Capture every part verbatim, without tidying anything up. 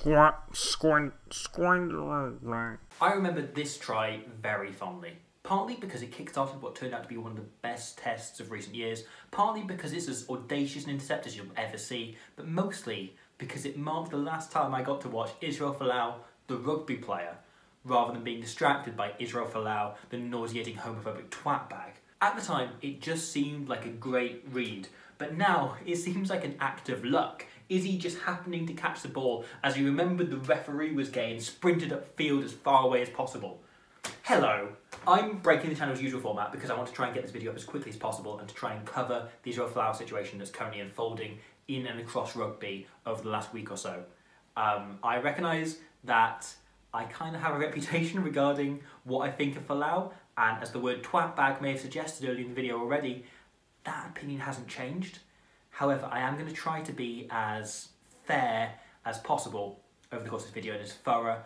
squat, scorn, scorn. I remember this try very fondly, partly because it kick-started what turned out to be one of the best tests of recent years, partly because it's as audacious an intercept as you'll ever see, but mostly because it marked the last time I got to watch Israel Folau, the rugby player, rather than being distracted by Israel Folau, the nauseating homophobic twatbag. At the time, it just seemed like a great read, but now it seems like an act of luck. Izzy just happening to catch the ball as he remembered the referee was gay and sprinted upfield as far away as possible. Hello! I'm breaking the channel's usual format because I want to try and get this video up as quickly as possible and to try and cover the Israel Folau situation that's currently unfolding in and across rugby over the last week or so. Um, I recognise that I kind of have a reputation regarding what I think of Folau, and as the word twatbag may have suggested earlier in the video already, that opinion hasn't changed. However, I am going to try to be as fair as possible over the course of this video and as thorough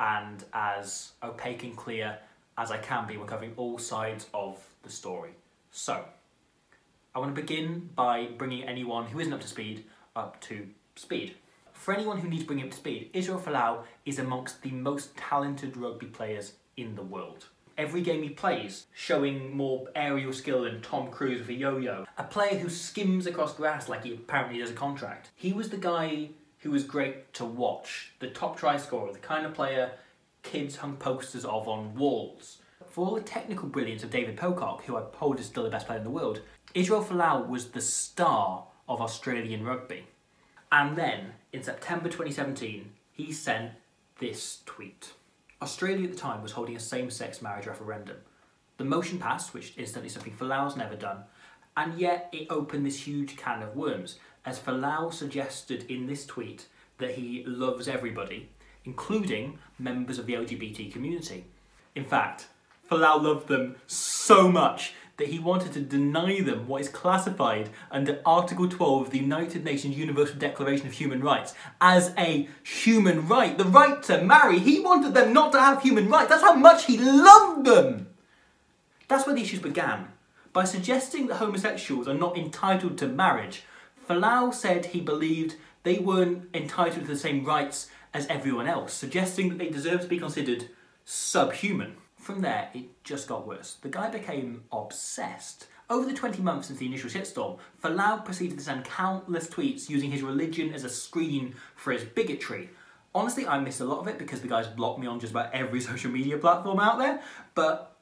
and as opaque and clear as I can be. We're covering all sides of the story. So, I want to begin by bringing anyone who isn't up to speed up to speed. For anyone who needs bringing up to speed, Israel Folau is amongst the most talented rugby players in the world. Every game he plays, showing more aerial skill than Tom Cruise with a yo-yo. A player who skims across grass like he apparently does a contract. He was the guy who was great to watch, the top try scorer, the kind of player kids hung posters of on walls. For all the technical brilliance of David Pocock, who I polled is still the best player in the world, Israel Folau was the star of Australian rugby. And then, in September twenty seventeen, he sent this tweet. Australia at the time was holding a same-sex marriage referendum. The motion passed, which is instantly something Folau's never done, and yet it opened this huge can of worms, as Folau suggested in this tweet that he loves everybody, including members of the L G B T community. In fact, Folau loved them so much that he wanted to deny them what is classified under Article twelve of the United Nations Universal Declaration of Human Rights as a human right, the right to marry. He wanted them not to have human rights. That's how much he loved them. That's where the issues began. By suggesting that homosexuals are not entitled to marriage, Folau said he believed they weren't entitled to the same rights as everyone else, suggesting that they deserve to be considered subhuman. From there, it just got worse. The guy became obsessed. Over the twenty months since the initial shitstorm, Folau proceeded to send countless tweets using his religion as a screen for his bigotry. Honestly, I missed a lot of it because the guy's blocked me on just about every social media platform out there, but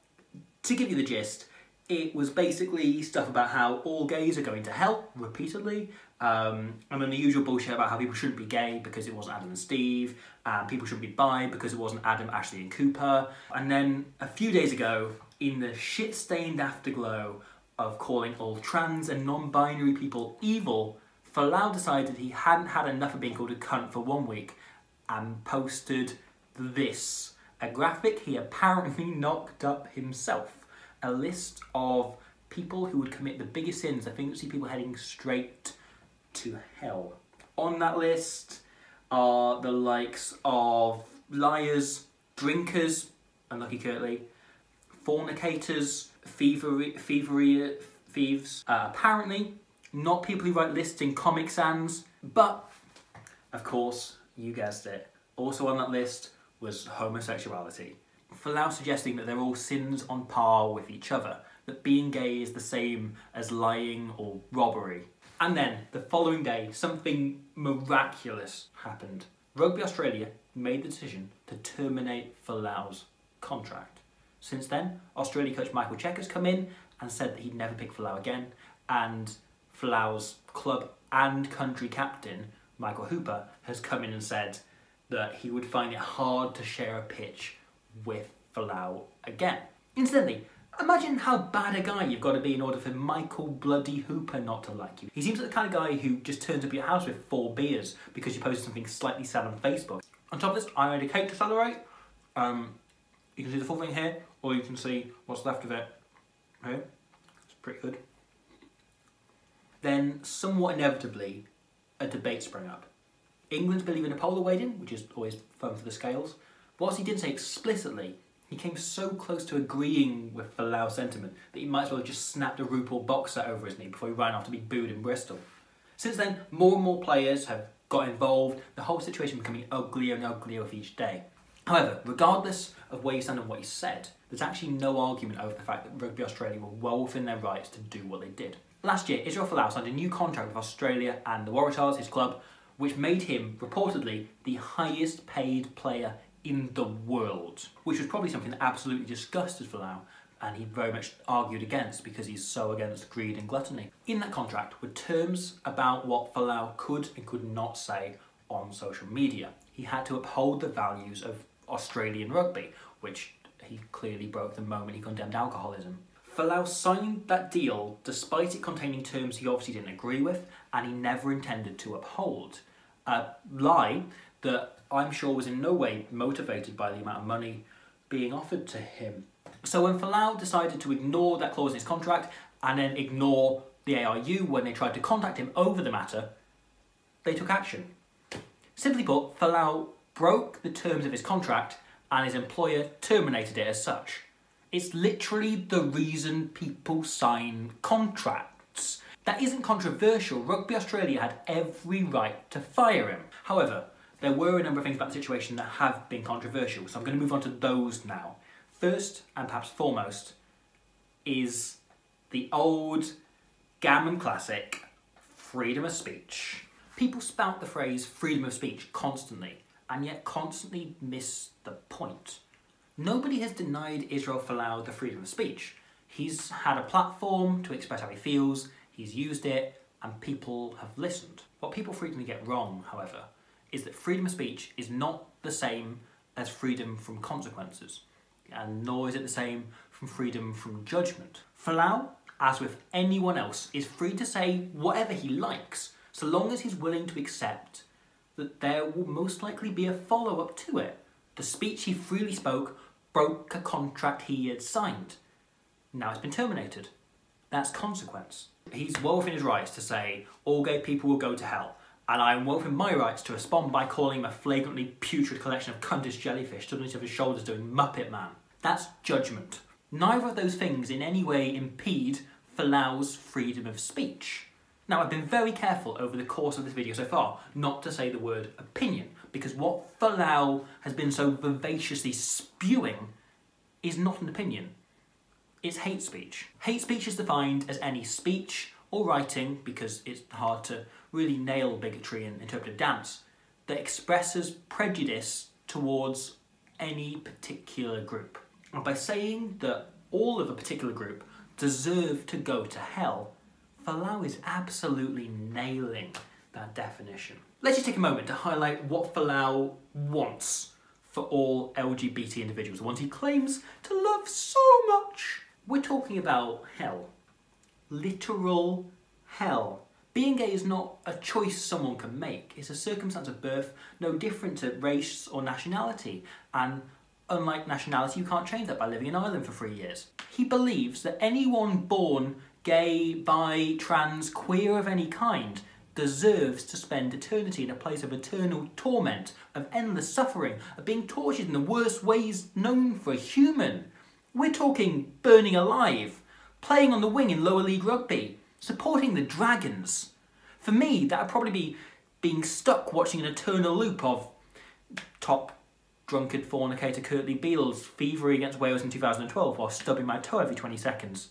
to give you the gist, it was basically stuff about how all gays are going to hell, repeatedly, um, and then the usual bullshit about how people shouldn't be gay because it wasn't Adam and Steve, and people shouldn't be bi because it wasn't Adam, Ashley and Cooper. And then a few days ago, in the shit-stained afterglow of calling all trans and non-binary people evil, Folau decided he hadn't had enough of being called a cunt for one week and posted this, a graphic he apparently knocked up himself. A list of people who would commit the biggest sins. I think you see people heading straight to hell. On that list are the likes of liars, drinkers, unlucky Kirtley, fornicators, thievery, thievery thieves, uh, apparently not people who write lists in Comic Sans, but of course, you guessed it. Also on that list was homosexuality. Folau suggesting that they're all sins on par with each other, that being gay is the same as lying or robbery. And then, the following day, something miraculous happened. Rugby Australia made the decision to terminate Folau's contract. Since then, Australia coach Michael Chek has come in and said that he'd never pick Folau again, and Folau's club and country captain, Michael Hooper, has come in and said that he would find it hard to share a pitch with Folau again. Incidentally, imagine how bad a guy you've got to be in order for Michael bloody Hooper not to like you. He seems like the kind of guy who just turns up at your house with four beers because you posted something slightly sad on Facebook. On top of this, I made a cake to celebrate. Um, you can see the full thing here, or you can see what's left of it here. It's pretty good. Then, somewhat inevitably, a debate sprang up. England's Billy Vanapola weighed in, which is always fun for the scales. Whilst he didn't say explicitly, he came so close to agreeing with Folau's sentiment that he might as well have just snapped a RuPaul boxer over his knee before he ran off to be booed in Bristol. Since then, more and more players have got involved, the whole situation becoming uglier and uglier with each day. However, regardless of where you stand and what you said, there's actually no argument over the fact that Rugby Australia were well within their rights to do what they did. Last year, Israel Folau signed a new contract with Australia and the Waratahs, his club, which made him, reportedly, the highest paid player in the world, which was probably something that absolutely disgusted Folau, and he very much argued against because he's so against greed and gluttony. In that contract were terms about what Folau could and could not say on social media. He had to uphold the values of Australian rugby, which he clearly broke the moment he condemned alcoholism. Folau signed that deal despite it containing terms he obviously didn't agree with and he never intended to uphold. A lie that I'm sure was in no way motivated by the amount of money being offered to him. So when Folau decided to ignore that clause in his contract and then ignore the A R U when they tried to contact him over the matter, they took action. Simply put, Folau broke the terms of his contract and his employer terminated it as such. It's literally the reason people sign contracts. That isn't controversial. Rugby Australia had every right to fire him. However, there were a number of things about the situation that have been controversial, so I'm going to move on to those now. First, and perhaps foremost, is the old gammon classic, freedom of speech. People spout the phrase freedom of speech constantly, and yet constantly miss the point. Nobody has denied Israel Folau the freedom of speech. He's had a platform to express how he feels, he's used it, and people have listened. What people frequently get wrong, however, is that freedom of speech is not the same as freedom from consequences, and nor is it the same from freedom from judgment. Folau, as with anyone else, is free to say whatever he likes, so long as he's willing to accept that there will most likely be a follow-up to it. The speech he freely spoke broke a contract he had signed. Now it's been terminated. That's consequence. He's well within his rights to say, all gay people will go to hell, and I am well within my rights to respond by calling him a flagrantly putrid collection of cuntish jellyfish suddenly off his shoulders doing Muppet Man. That's judgment. Neither of those things in any way impede Folau's freedom of speech. Now, I've been very careful over the course of this video so far not to say the word opinion, because what Folau has been so vivaciously spewing is not an opinion. It's hate speech. Hate speech is defined as any speech or writing, because it's hard to really nail bigotry in interpretive dance, that expresses prejudice towards any particular group. And by saying that all of a particular group deserve to go to hell, Folau is absolutely nailing that definition. Let's just take a moment to highlight what Folau wants for all L G B T individuals, the ones he claims to love so much. We're talking about hell. Literal hell. Being gay is not a choice someone can make. It's a circumstance of birth, no different to race or nationality. And unlike nationality, you can't change that by living in Ireland for three years. He believes that anyone born gay, bi, trans, queer of any kind deserves to spend eternity in a place of eternal torment, of endless suffering, of being tortured in the worst ways known for a human. We're talking burning alive, playing on the wing in lower league rugby, supporting the Dragons. For me, that would probably be being stuck watching an eternal loop of top drunkard fornicator Curtly Beale's thievery against Wales in two thousand twelve while stubbing my toe every twenty seconds.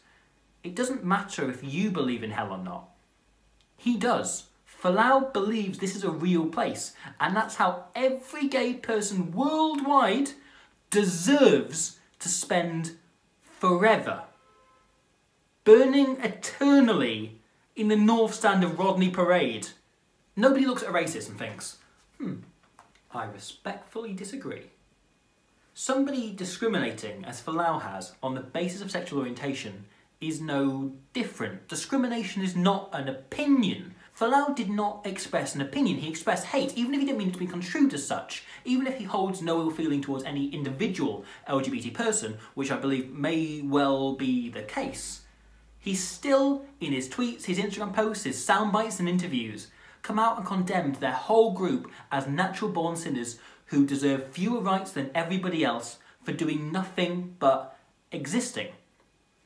It doesn't matter if you believe in hell or not. He does. Folau believes this is a real place, and that's how every gay person worldwide deserves to spend forever. Burning eternally in the North Stand of Rodney Parade. Nobody looks at racism and thinks, hmm, I respectfully disagree. Somebody discriminating, as Folau has, on the basis of sexual orientation is no different. Discrimination is not an opinion. Folau did not express an opinion, he expressed hate, even if he didn't mean it to be construed as such, even if he holds no ill feeling towards any individual L G B T person, which I believe may well be the case. He still, in his tweets, his Instagram posts, his soundbites and interviews, come out and condemned their whole group as natural-born sinners who deserve fewer rights than everybody else for doing nothing but existing.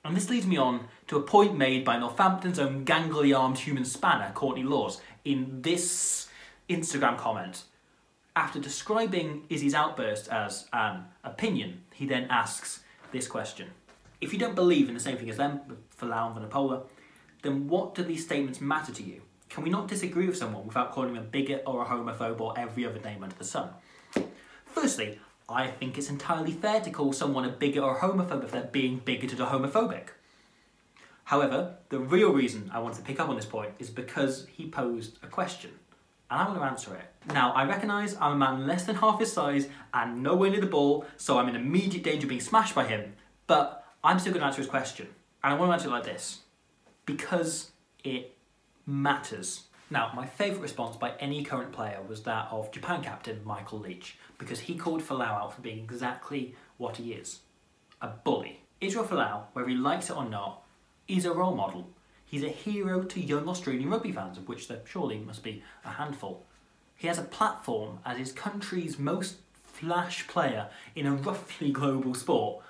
And this leads me on to a point made by Northampton's own gangly-armed human spanner, Courtney Laws, in this Instagram comment. After describing Izzy's outburst as an opinion, he then asks this question. If you don't believe in the same thing as them, Folau and Vanapola, then what do these statements matter to you? Can we not disagree with someone without calling them a bigot or a homophobe or every other name under the sun? Firstly, I think it's entirely fair to call someone a bigot or a homophobe if they're being bigoted or homophobic. However, the real reason I wanted to pick up on this point is because he posed a question, and I want to answer it. Now, I recognise I'm a man less than half his size and nowhere near the ball, so I'm in immediate danger of being smashed by him, but I'm still going to answer his question, and I want to answer it like this. Because it matters. Now, my favourite response by any current player was that of Japan captain Michael Leitch, because he called Folau out for being exactly what he is, a bully. Israel Folau, whether he likes it or not, is a role model. He's a hero to young Australian rugby fans, of which there surely must be a handful. He has a platform as his country's most flash player in a roughly global sport,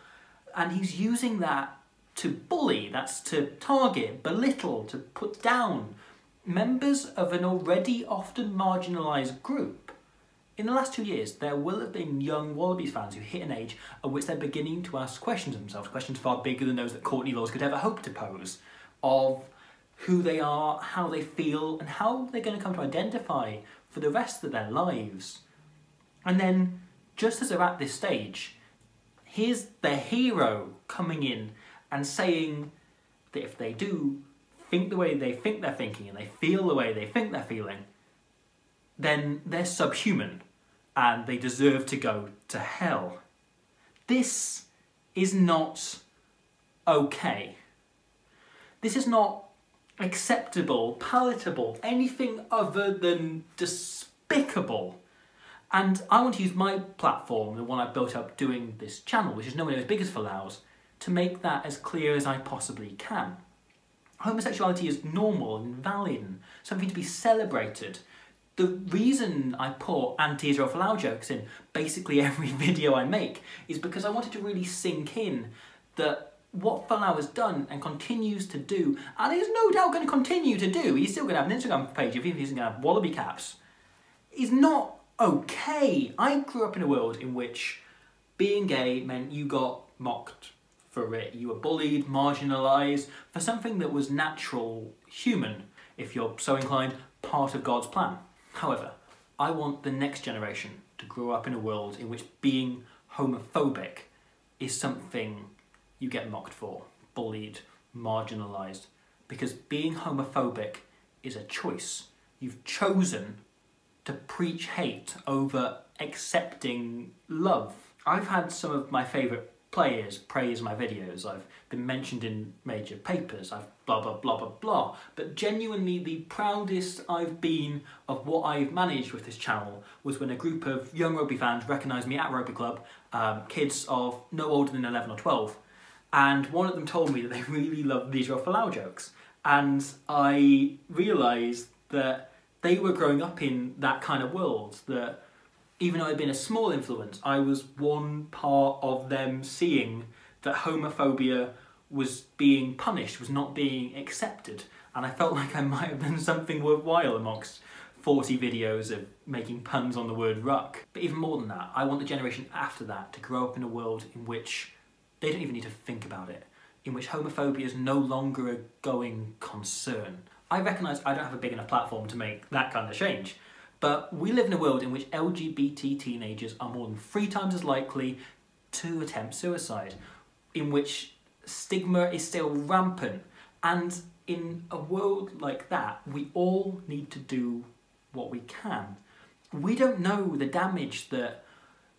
and he's using that to bully, that's to target, belittle, to put down members of an already often marginalised group. In the last two years, there will have been young Wallabies fans who hit an age at which they're beginning to ask questions of themselves, questions far bigger than those that Courtney Laws could ever hope to pose, of who they are, how they feel, and how they're going to come to identify for the rest of their lives. And then, just as they're at this stage, here's their hero coming in and saying that if they do think the way they think they're thinking and they feel the way they think they're feeling, then they're subhuman and they deserve to go to hell. This is not okay. This is not acceptable, palatable, anything other than despicable. And I want to use my platform, the one I built up doing this channel, which is nowhere near as big as Folau's, to make that as clear as I possibly can. Homosexuality is normal and valid, and something to be celebrated. The reason I put anti-Israel Folau jokes in basically every video I make is because I wanted to really sink in that what Folau has done and continues to do, and is no doubt going to continue to do, he's still going to have an Instagram page if he isn't going to have wallaby caps, is not okay. I grew up in a world in which being gay meant you got mocked for it. You were bullied, marginalised, for something that was natural, human, if you're so inclined, part of God's plan. However, I want the next generation to grow up in a world in which being homophobic is something you get mocked for, bullied, marginalised, because being homophobic is a choice. You've chosen to preach hate over accepting love. I've had some of my favourite players praise my videos, I've been mentioned in major papers, I've blah blah blah blah blah, but genuinely the proudest I've been of what I've managed with this channel was when a group of young rugby fans recognised me at rugby club, um, kids of no older than eleven or twelve, and one of them told me that they really loved these Israel Folau jokes, and I realised that they were growing up in that kind of world, that even though I'd been a small influence, I was one part of them seeing that homophobia was being punished, was not being accepted. And I felt like I might have done something worthwhile amongst forty videos of making puns on the word ruck. But even more than that, I want the generation after that to grow up in a world in which they don't even need to think about it, in which homophobia is no longer a going concern. I recognise I don't have a big enough platform to make that kind of change, but we live in a world in which L G B T teenagers are more than three times as likely to attempt suicide, in which stigma is still rampant. And in a world like that, we all need to do what we can. We don't know the damage that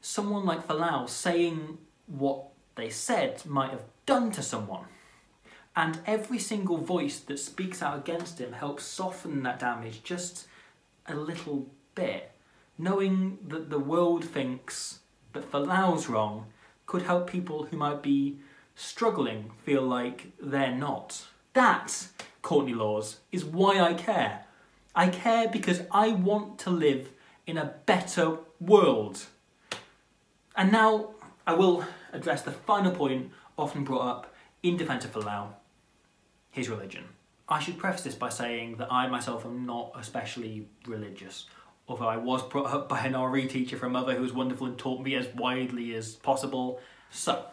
someone like Folau saying what they said might have done to someone. And every single voice that speaks out against him helps soften that damage just a little bit. Knowing that the world thinks that Folau's wrong could help people who might be struggling feel like they're not. That, Courtney Laws, is why I care. I care because I want to live in a better world. And now I will address the final point often brought up in defence of Folau, his religion. I should preface this by saying that I myself am not especially religious although I was brought up by an R E teacher from Mother who was wonderful and taught me as widely as possible. So,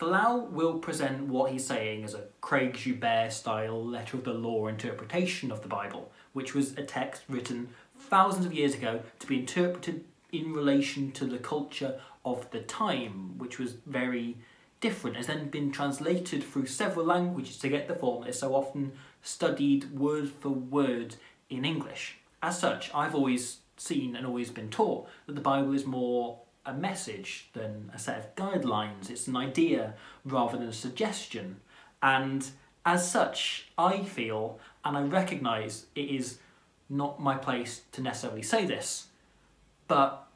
Folau will present what he's saying as a Craig Joubert-style letter of the law interpretation of the Bible, which was a text written thousands of years ago to be interpreted in relation to the culture of the time, which was very different, has then been translated through several languages to get the form that is so often studied word for word in English. As such, I've always seen and always been taught that the Bible is more a message than a set of guidelines. It's an idea rather than a suggestion. And as such, I feel and I recognise it is not my place to necessarily say this, but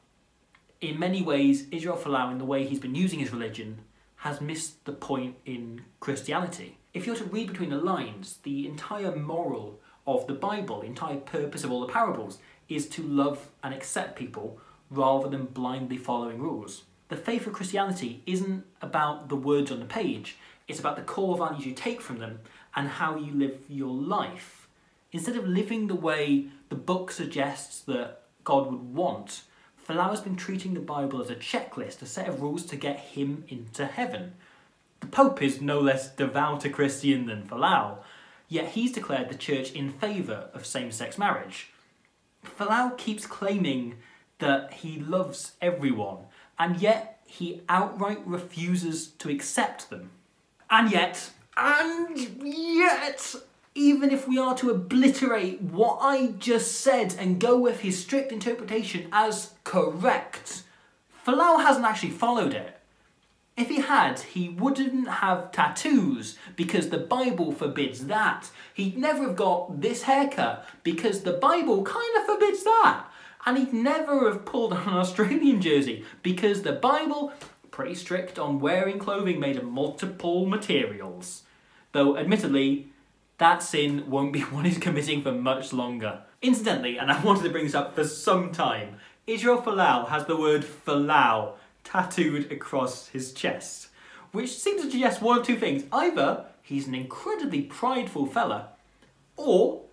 in many ways, Israel Folau, in the way he's been using his religion, has missed the point in Christianity. If you're to read between the lines, the entire moral of the Bible, the entire purpose of all the parables, is to love and accept people rather than blindly following rules. The faith of Christianity isn't about the words on the page, it's about the core values you take from them and how you live your life. Instead of living the way the book suggests that God would want, Folau has been treating the Bible as a checklist, a set of rules to get him into heaven. The Pope is no less devout a Christian than Folau, yet he's declared the church in favour of same-sex marriage. Folau keeps claiming that he loves everyone, and yet he outright refuses to accept them. And yet, and yet, even if we are to obliterate what I just said and go with his strict interpretation as correct, Folau hasn't actually followed it. If he had, he wouldn't have tattoos because the Bible forbids that. He'd never have got this haircut because the Bible kind of forbids that. And he'd never have pulled on an Australian jersey because the Bible, pretty strict on wearing clothing made of multiple materials. Though admittedly, that sin won't be one he's committing for much longer. Incidentally, and I wanted to bring this up for some time, Israel Folau has the word Folau tattooed across his chest, which seems to suggest one of two things. Either he's an incredibly prideful fella, or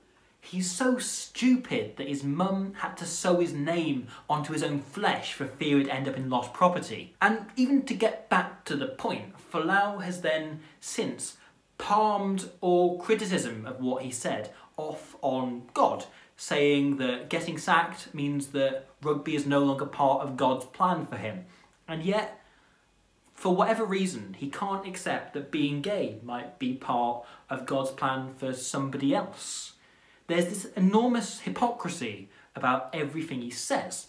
he's so stupid that his mum had to sew his name onto his own flesh for fear it'd end up in lost property. And even to get back to the point, Folau has then since palmed all criticism of what he said off on God, saying that getting sacked means that rugby is no longer part of God's plan for him. And yet, for whatever reason, he can't accept that being gay might be part of God's plan for somebody else. There's this enormous hypocrisy about everything he says.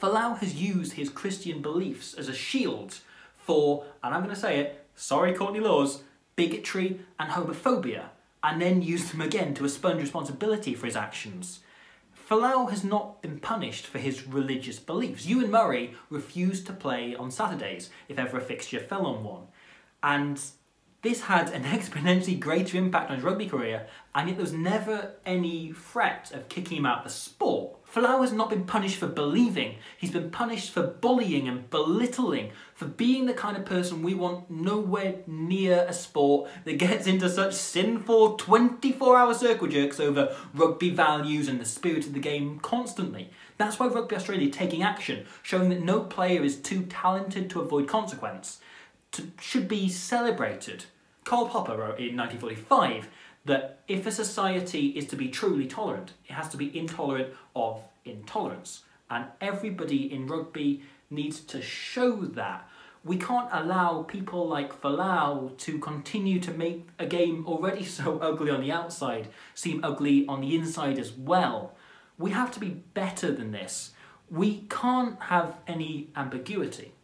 Folau has used his Christian beliefs as a shield for, and I'm going to say it, sorry Courtney Laws, bigotry and homophobia, and then used them again to expunge responsibility for his actions. Folau has not been punished for his religious beliefs. Ewan Murray refused to play on Saturdays if ever a fixture fell on one. And this had an exponentially greater impact on his rugby career, and yet there was never any threat of kicking him out of the sport. Folau has not been punished for believing. He's been punished for bullying and belittling, for being the kind of person we want nowhere near a sport that gets into such sinful twenty-four hour circle jerks over rugby values and the spirit of the game constantly. That's why Rugby Australia are taking action, showing that no player is too talented to avoid consequence. To, should be celebrated. Karl Popper wrote in nineteen forty-five that if a society is to be truly tolerant, it has to be intolerant of intolerance. And everybody in rugby needs to show that. We can't allow people like Folau to continue to make a game already so ugly on the outside seem ugly on the inside as well. We have to be better than this. We can't have any ambiguity.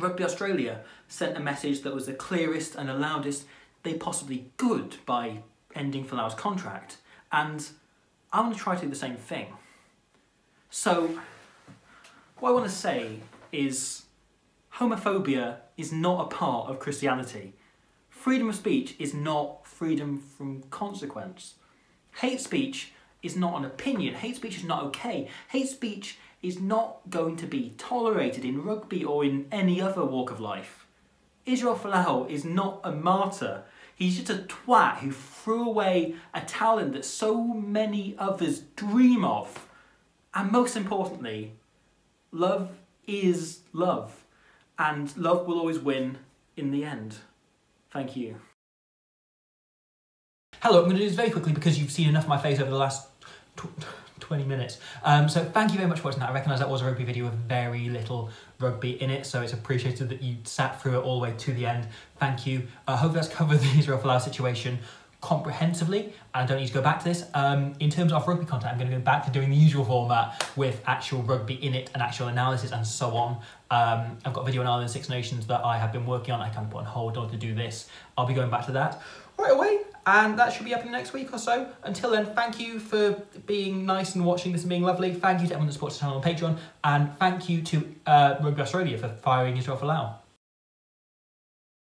Rugby Australia sent a message that was the clearest and the loudest they possibly could by ending Folau's contract, and I want to try to do the same thing. So, what I want to say is homophobia is not a part of Christianity. Freedom of speech is not freedom from consequence. Hate speech is not an opinion. Hate speech is not okay. Hate speech is not going to be tolerated in rugby or in any other walk of life. Israel Folau is not a martyr. He's just a twat who threw away a talent that so many others dream of. And most importantly, love is love, and love will always win in the end. Thank you. Hello, I'm going to do this very quickly because you've seen enough of my face over the last twenty minutes. Um, so thank you very much for watching that. I recognise that was a rugby video with very little rugby in it, so it's appreciated that you sat through it all the way to the end. Thank you. I uh, hope that's covered the Israel Folau situation comprehensively. I don't need to go back to this. Um, in terms of rugby content, I'm going to go back to doing the usual format with actual rugby in it and actual analysis and so on. Um, I've got a video on Ireland Six Nations that I have been working on. I can't put on hold or to do this. I'll be going back to that right away. And that should be happening next week or so. Until then, thank you for being nice and watching this and being lovely. Thank you to everyone that supports the channel on Patreon. And thank you to uh, Rugby Australia for firing Israel Folau.